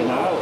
Genau.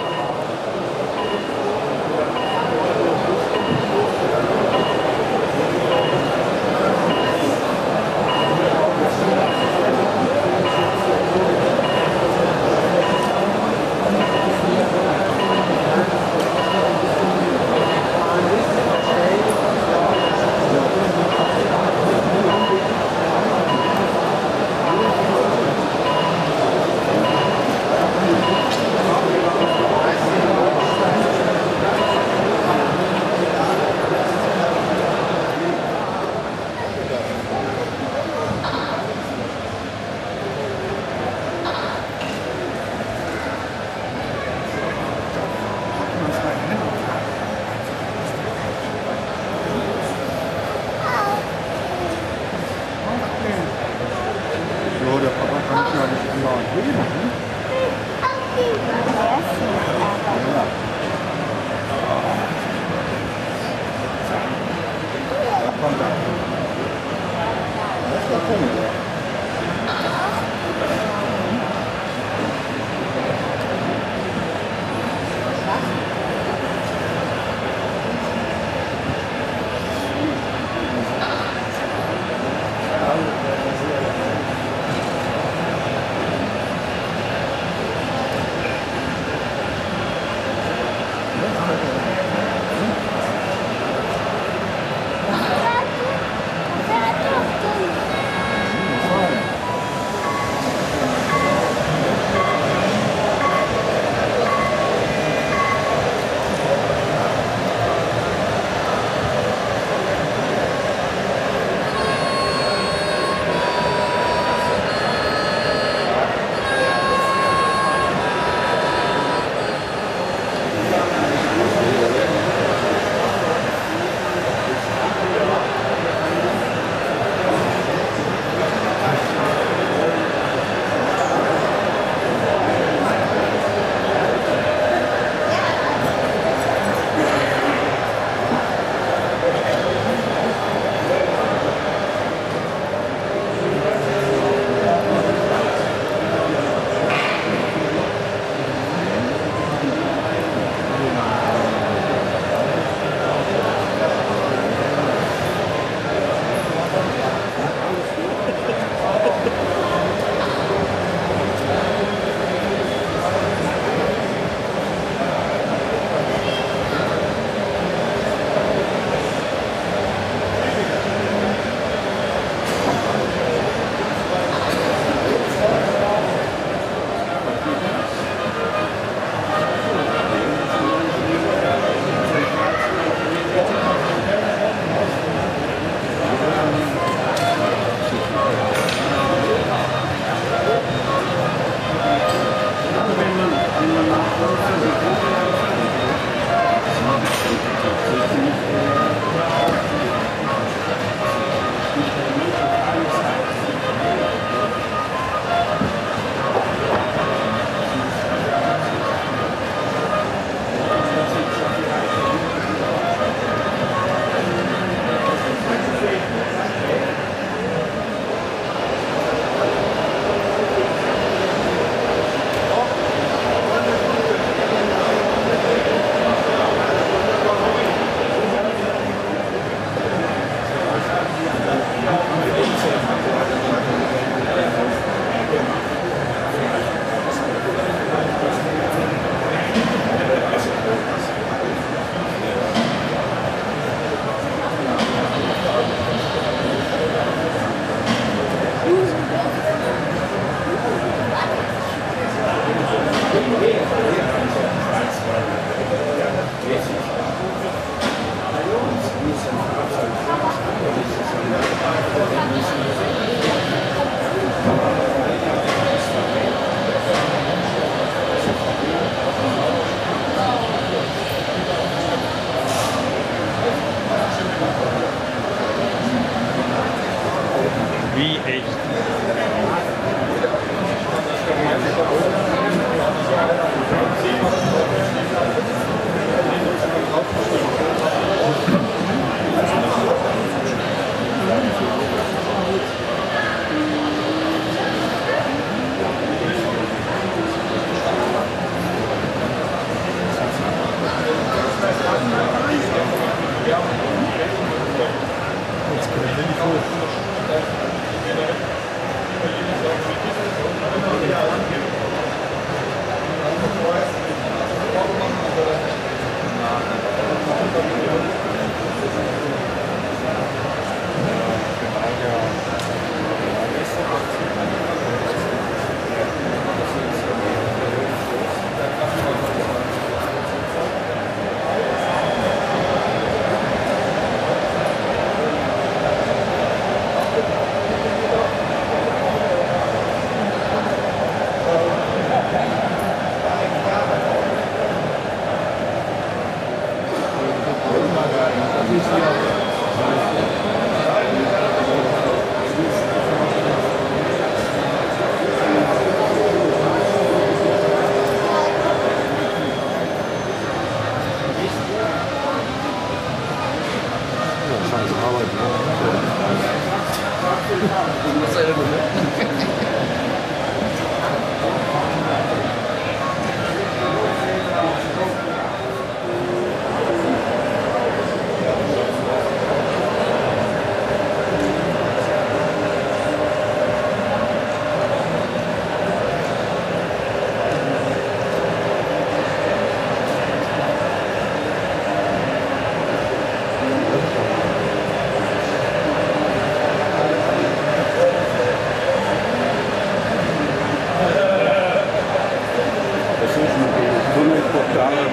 machen dasselbe.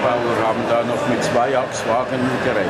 Wir haben da noch mit 2 Absprachen gerechnet.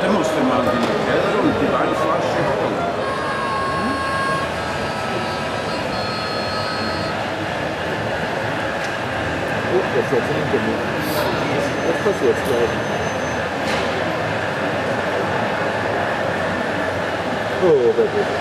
Da musste man die Nutella und die Weinflasche holen. Oh, das ist jetzt nicht genug. Das passiert gleich. Oh, das ist.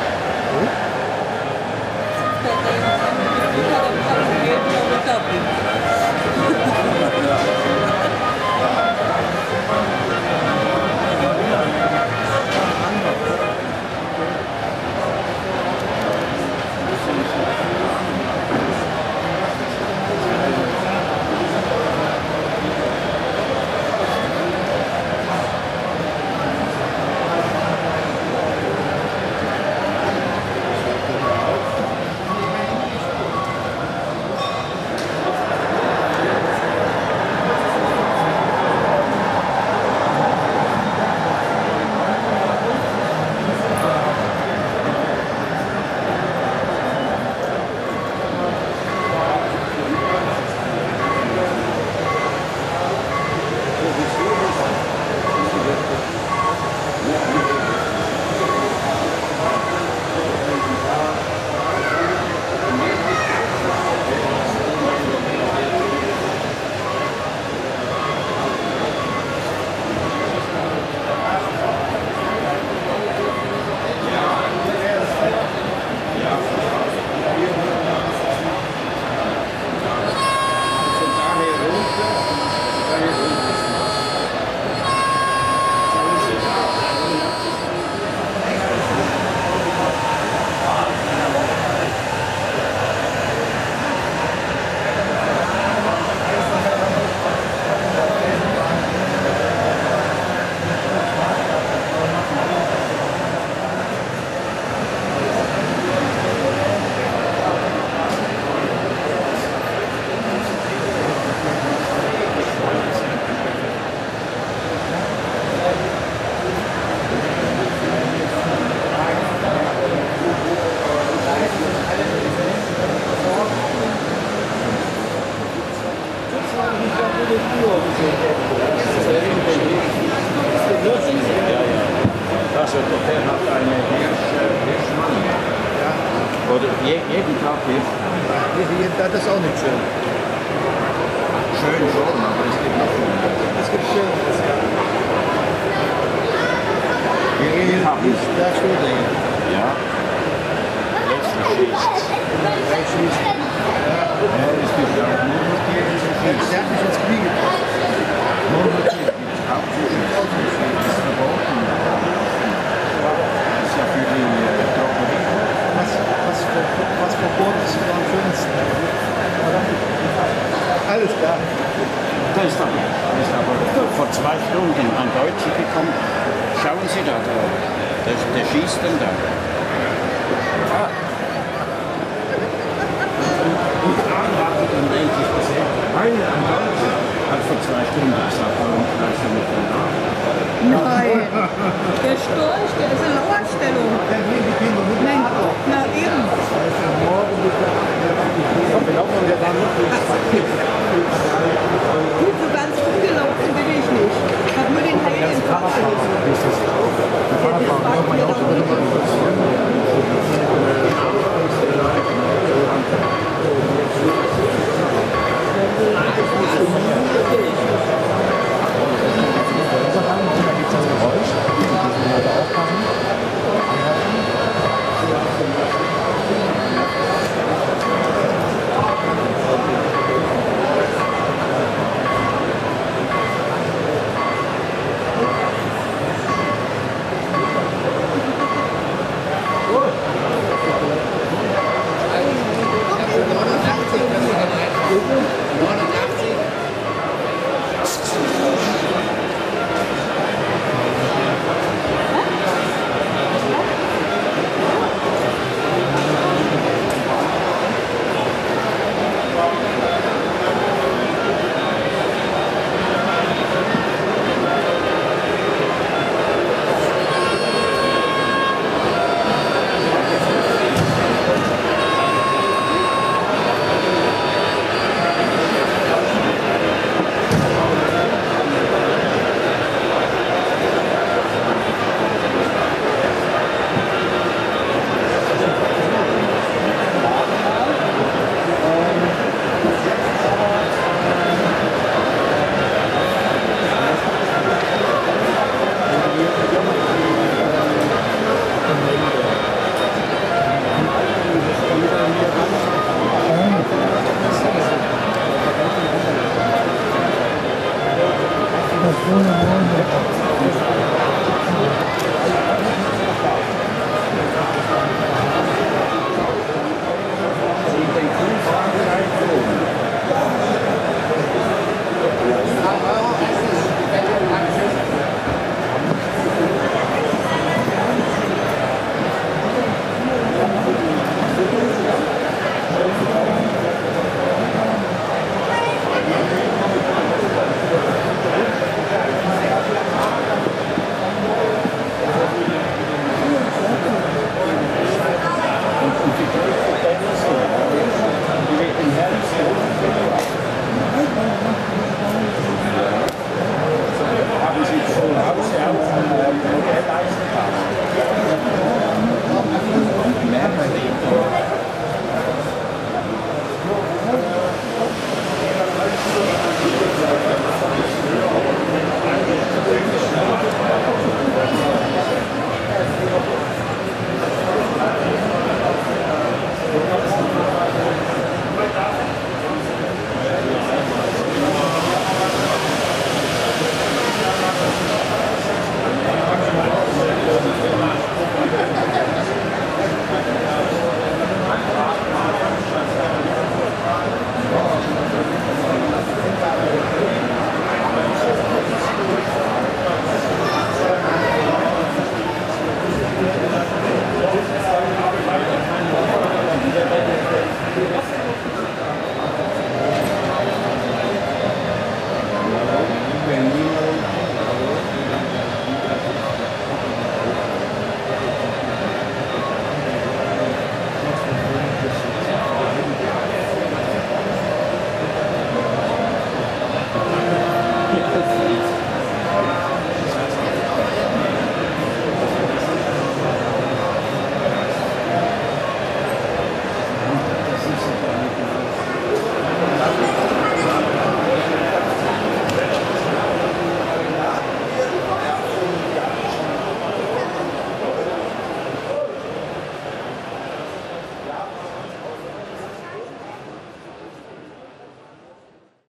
Also der Hotel hat eine Hirschmann. Oder jeden Tag Hirsch. Das ist auch nicht schön. Schön schon, aber es gibt noch schön. Es gibt schön. Jeden Tag Hirsch. Da steht er. Ja. Letzte Schicht. Ja, es gibt ja auch nur noch die letzte Schicht. Der hat mich ins Knie gebracht. Nur noch die gibt es hauptsächlich. Ja, für die Drogerie. Was verboten ist am schönsten? Alles da. Da ist er. Da ist aber vor 2 Stunden ein Deutscher gekommen. Schauen Sie da, der schießt denn da. Ah. Und dann wartet dann, denke ich, das her. eine am Sonntag hat vor 2 Stunden abgefahren und gleich damit danach. Nein, der Storch, der ist in Lauerstellung. Nein, na eben. Gut, so ganz gut gelaufen bin ich nicht. Ich habe nur den heiligen Tag gelaufen.